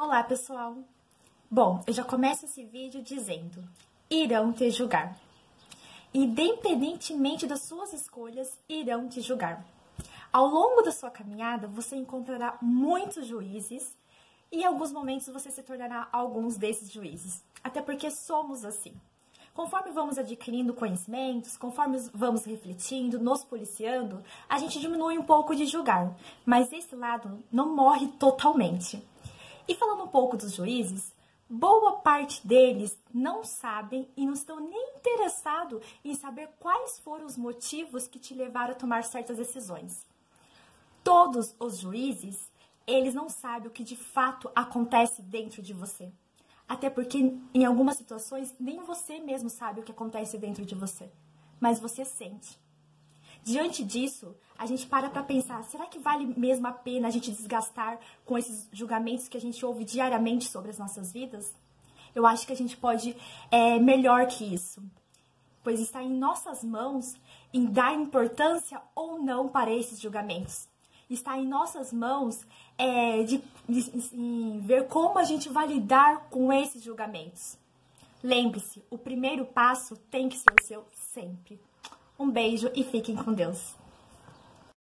Olá, pessoal! Bom, eu já começo esse vídeo dizendo, irão te julgar. Independentemente das suas escolhas, irão te julgar. Ao longo da sua caminhada, você encontrará muitos juízes e em alguns momentos você se tornará alguns desses juízes. Até porque somos assim. Conforme vamos adquirindo conhecimentos, conforme vamos refletindo, nos policiando, a gente diminui um pouco de julgar, mas esse lado não morre totalmente. E falando um pouco dos juízes, boa parte deles não sabem e não estão nem interessados em saber quais foram os motivos que te levaram a tomar certas decisões. Todos os juízes, eles não sabem o que de fato acontece dentro de você. Até porque em algumas situações nem você mesmo sabe o que acontece dentro de você, mas você sente. Diante disso, a gente para pensar, será que vale mesmo a pena a gente desgastar com esses julgamentos que a gente ouve diariamente sobre as nossas vidas? Eu acho que a gente pode melhor que isso, pois está em nossas mãos em dar importância ou não para esses julgamentos. Está em nossas mãos em ver como a gente vai lidar com esses julgamentos. Lembre-se, o primeiro passo tem que ser o seu sempre. Um beijo e fiquem com Deus.